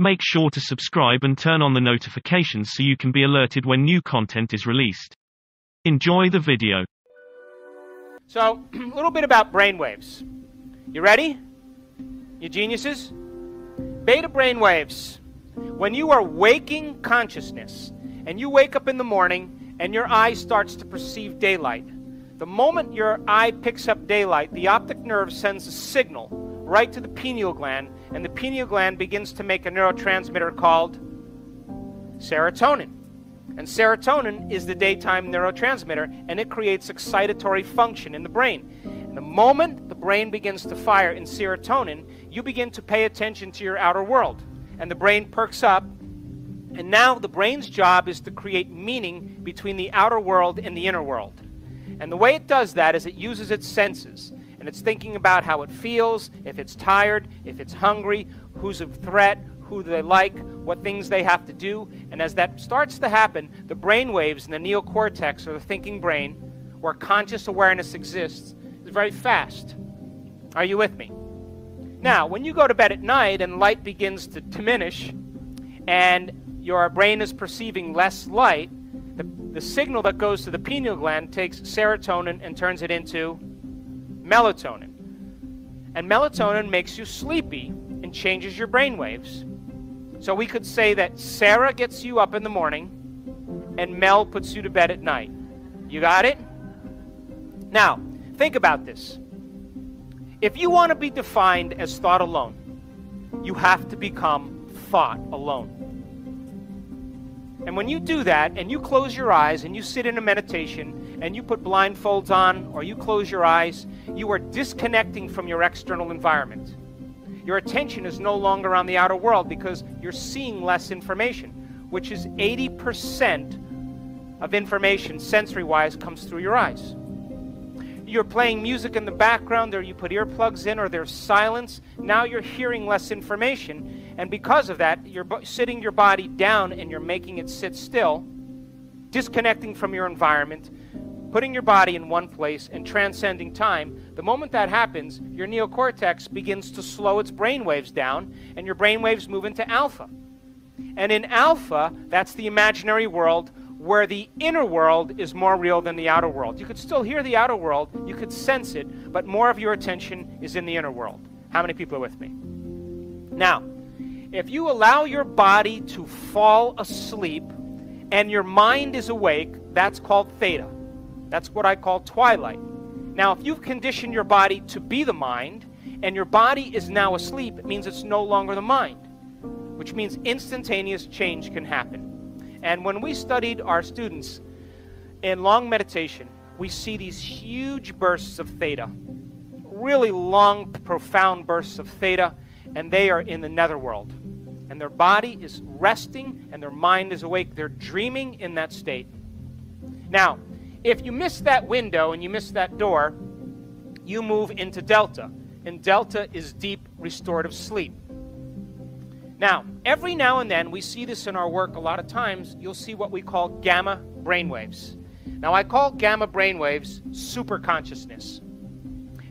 Make sure to subscribe and turn on the notifications so you can be alerted when new content is released. Enjoy the video. So, a little bit about brainwaves. You ready? You geniuses? Beta brainwaves. When you are waking consciousness and you wake up in the morning and your eye starts to perceive daylight, the moment your eye picks up daylight, the optic nerve sends a signal right to the pineal gland, and the pineal gland begins to make a neurotransmitter called serotonin. And serotonin is the daytime neurotransmitter, and it creates excitatory function in the brain. And the moment the brain begins to fire in serotonin, you begin to pay attention to your outer world, and the brain perks up, and now the brain's job is to create meaning between the outer world and the inner world. And the way it does that is it uses its senses. And it's thinking about how it feels, if it's tired, if it's hungry, who's a threat, who they like, what things they have to do. And as that starts to happen, the brain waves in the neocortex, or the thinking brain, where conscious awareness exists, is very fast. Are you with me? Now, when you go to bed at night and light begins to diminish and your brain is perceiving less light, the signal that goes to the pineal gland takes serotonin and turns it into melatonin. And melatonin makes you sleepy and changes your brain waves. So we could say that Sarah gets you up in the morning and Mel puts you to bed at night. You got it? Now, think about this. If you want to be defined as thought alone, you have to become thought alone. And when you do that, and you close your eyes, and you sit in a meditation, and you put blindfolds on, or you close your eyes, you are disconnecting from your external environment. Your attention is no longer on the outer world because you're seeing less information, which is 80% of information, sensory-wise, comes through your eyes. You're playing music in the background, or you put earplugs in, or there's silence. Now you're hearing less information, and because of that, you're sitting your body down and you're making it sit still, disconnecting from your environment, putting your body in one place and transcending time. The moment that happens, your neocortex begins to slow its brain waves down, and your brain waves move into alpha. And in alpha, that's the imaginary world, where the inner world is more real than the outer world. You could still hear the outer world, you could sense it, but more of your attention is in the inner world. How many people are with me? Now, if you allow your body to fall asleep and your mind is awake, that's called theta. That's what I call twilight. Now, if you've conditioned your body to be the mind and your body is now asleep, it means it's no longer the mind, which means instantaneous change can happen. And when we studied our students in long meditation, we see these huge bursts of theta, really long, profound bursts of theta, and they are in the netherworld. And their body is resting and their mind is awake. They're dreaming in that state. Now, if you miss that window and you miss that door, you move into delta. And delta is deep restorative sleep. Now, every now and then, we see this in our work a lot of times, you'll see what we call gamma brainwaves. Now, I call gamma brainwaves superconsciousness.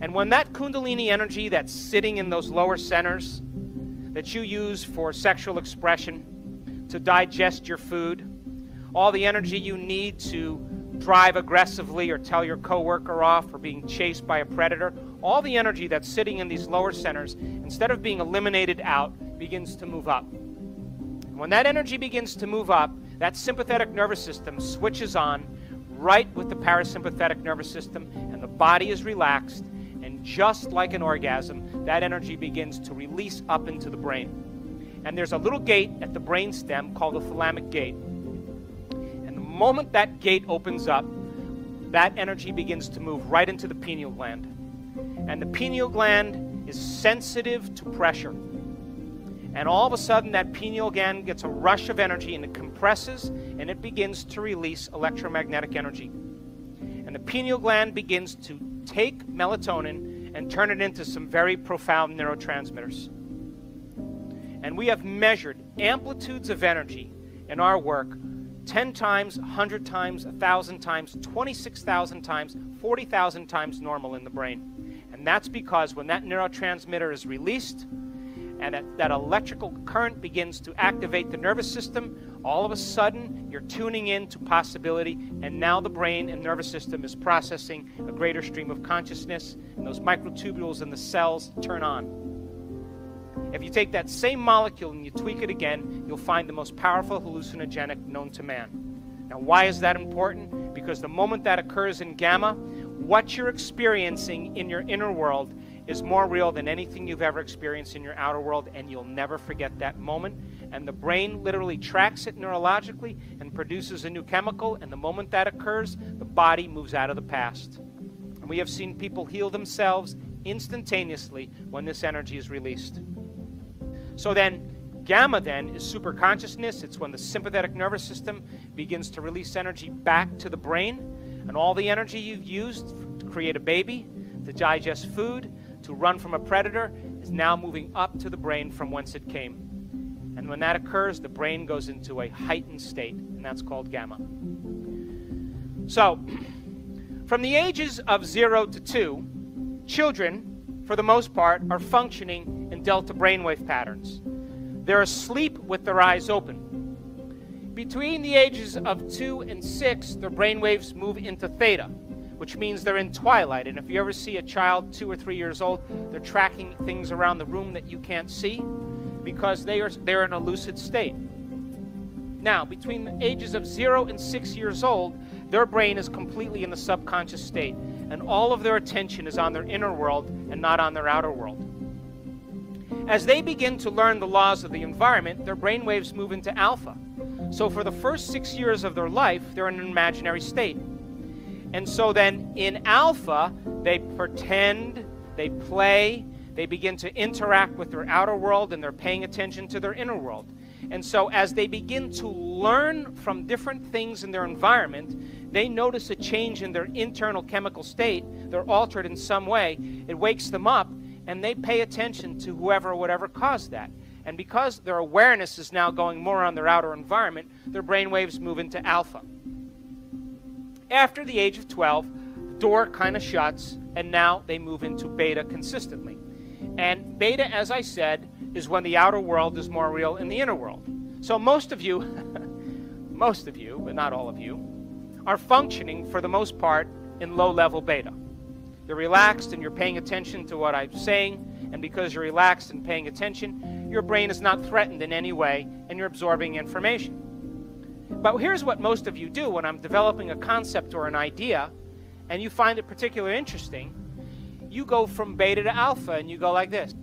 And when that kundalini energy that's sitting in those lower centers that you use for sexual expression, to digest your food, all the energy you need to drive aggressively or tell your coworker off or being chased by a predator, all the energy that's sitting in these lower centers, instead of being eliminated out, begins to move up. And when that energy begins to move up, that sympathetic nervous system switches on right with the parasympathetic nervous system, and the body is relaxed, and just like an orgasm, that energy begins to release up into the brain. And there's a little gate at the brain stem called the thalamic gate. And the moment that gate opens up, that energy begins to move right into the pineal gland. And the pineal gland is sensitive to pressure. And all of a sudden, that pineal gland gets a rush of energy, and it compresses, and it begins to release electromagnetic energy. And the pineal gland begins to take melatonin and turn it into some very profound neurotransmitters. And we have measured amplitudes of energy in our work 10 times, 100 times, 1,000 times, 26,000 times, 40,000 times normal in the brain. And that's because when that neurotransmitter is released, and that electrical current begins to activate the nervous system, all of a sudden you're tuning in to possibility, and now the brain and nervous system is processing a greater stream of consciousness, and those microtubules in the cells turn on. If you take that same molecule and you tweak it again, you'll find the most powerful hallucinogenic known to man. Now, why is that important? Because the moment that occurs in gamma, what you're experiencing in your inner world is more real than anything you've ever experienced in your outer world, and you'll never forget that moment. And the brain literally tracks it neurologically and produces a new chemical, and the moment that occurs, the body moves out of the past. And we have seen people heal themselves instantaneously when this energy is released. So then, gamma then is super consciousness. It's when the sympathetic nervous system begins to release energy back to the brain, and all the energy you've used to create a baby, to digest food, to run from a predator, is now moving up to the brain from whence it came. And when that occurs, the brain goes into a heightened state, and that's called gamma. So, from the ages of 0 to 2, children, for the most part, are functioning in delta brainwave patterns. They're asleep with their eyes open. Between the ages of 2 and 6, their brainwaves move into theta, which means they're in twilight. And if you ever see a child 2 or 3 years old, they're tracking things around the room that you can't see because they're in a lucid state. Now, between the ages of 0 and 6 years old, their brain is completely in the subconscious state, and all of their attention is on their inner world and not on their outer world. As they begin to learn the laws of the environment, their brainwaves move into alpha. So for the first 6 years of their life, they're in an imaginary state. And so then in alpha, they pretend, they play, they begin to interact with their outer world, and they're paying attention to their inner world. And so as they begin to learn from different things in their environment, they notice a change in their internal chemical state. They're altered in some way. It wakes them up, and they pay attention to whoever or whatever caused that. And because their awareness is now going more on their outer environment, their brainwaves move into alpha. After the age of 12, the door kind of shuts, and now they move into beta consistently. And beta, as I said, is when the outer world is more real than the inner world. So most of you, most of you, but not all of you, are functioning for the most part in low-level beta. You're relaxed and you're paying attention to what I'm saying, and because you're relaxed and paying attention, your brain is not threatened in any way, and you're absorbing information. But here's what most of you do when I'm developing a concept or an idea, and you find it particularly interesting. You go from beta to alpha, and you go like this.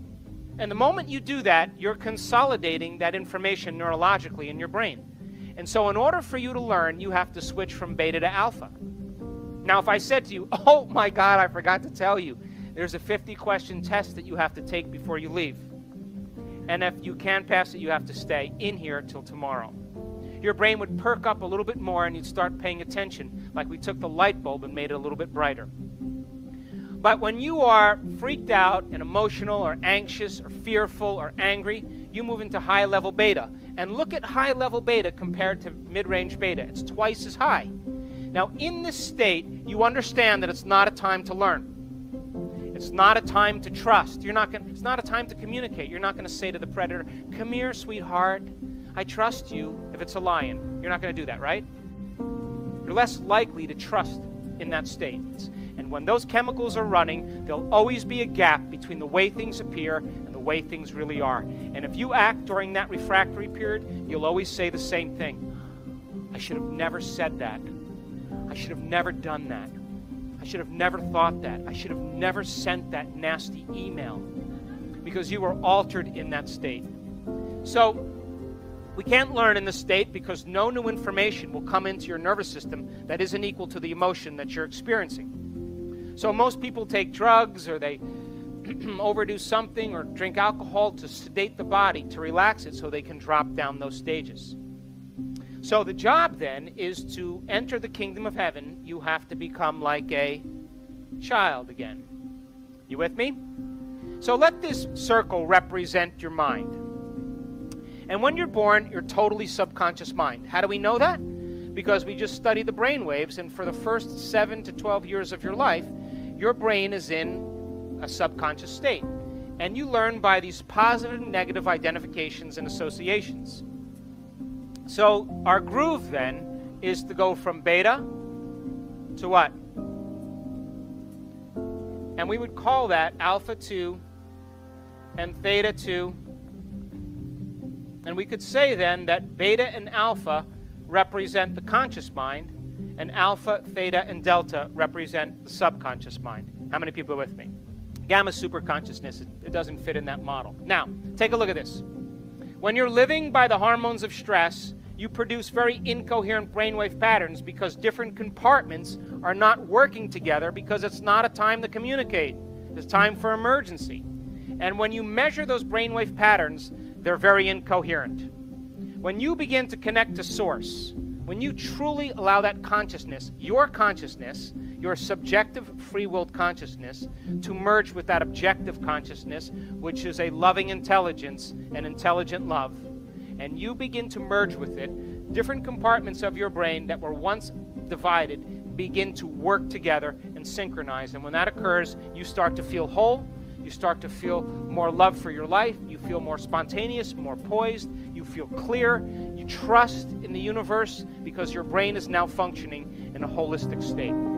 And the moment you do that, you're consolidating that information neurologically in your brain. And so in order for you to learn, you have to switch from beta to alpha. Now, if I said to you, oh my God, I forgot to tell you, there's a 50-question test that you have to take before you leave. And if you can't pass it, you have to stay in here till tomorrow. Your brain would perk up a little bit more, and you'd start paying attention, like we took the light bulb and made it a little bit brighter. But when you are freaked out and emotional or anxious or fearful or angry, you move into high-level beta. And look at high-level beta compared to mid-range beta. It's twice as high. Now, in this state, you understand that it's not a time to learn. It's not a time to trust. It's not a time to communicate. You're not going to say to the predator, come here, sweetheart. I trust you. If it's a lion, you're not going to do that, right? You're less likely to trust in that state. And when those chemicals are running, there'll always be a gap between the way things appear and the way things really are. And if you act during that refractory period, you'll always say the same thing. I should have never said that. I should have never done that. I should have never thought that. I should have never sent that nasty email, because you were altered in that state. So we can't learn in this state because no new information will come into your nervous system that isn't equal to the emotion that you're experiencing. So most people take drugs, or they overdo something, or drink alcohol to sedate the body, to relax it so they can drop down those stages. So the job then is to enter the kingdom of heaven. You have to become like a child again. You with me? So let this circle represent your mind. And when you're born, you're totally subconscious mind. How do we know that? Because we just study the brain waves, and for the first 7 to 12 years of your life, your brain is in a subconscious state. and you learn by these positive and negative identifications and associations. So our groove then is to go from beta to what? And we would call that alpha 2 and theta 2. And we could say then that beta and alpha represent the conscious mind, and alpha, theta, and delta represent the subconscious mind. How many people are with me? Gamma superconsciousness, it doesn't fit in that model. Now, take a look at this. When you're living by the hormones of stress, you produce very incoherent brainwave patterns because different compartments are not working together because it's not a time to communicate. It's time for emergency. And when you measure those brainwave patterns, they're very incoherent. When you begin to connect to source, when you truly allow that consciousness, your subjective free-willed consciousness, to merge with that objective consciousness, which is a loving intelligence and intelligent love, and you begin to merge with it, different compartments of your brain that were once divided begin to work together and synchronize. And when that occurs, you start to feel whole, you start to feel more love for your life, you feel more spontaneous, more poised, you feel clear, you trust in the universe because your brain is now functioning in a holistic state.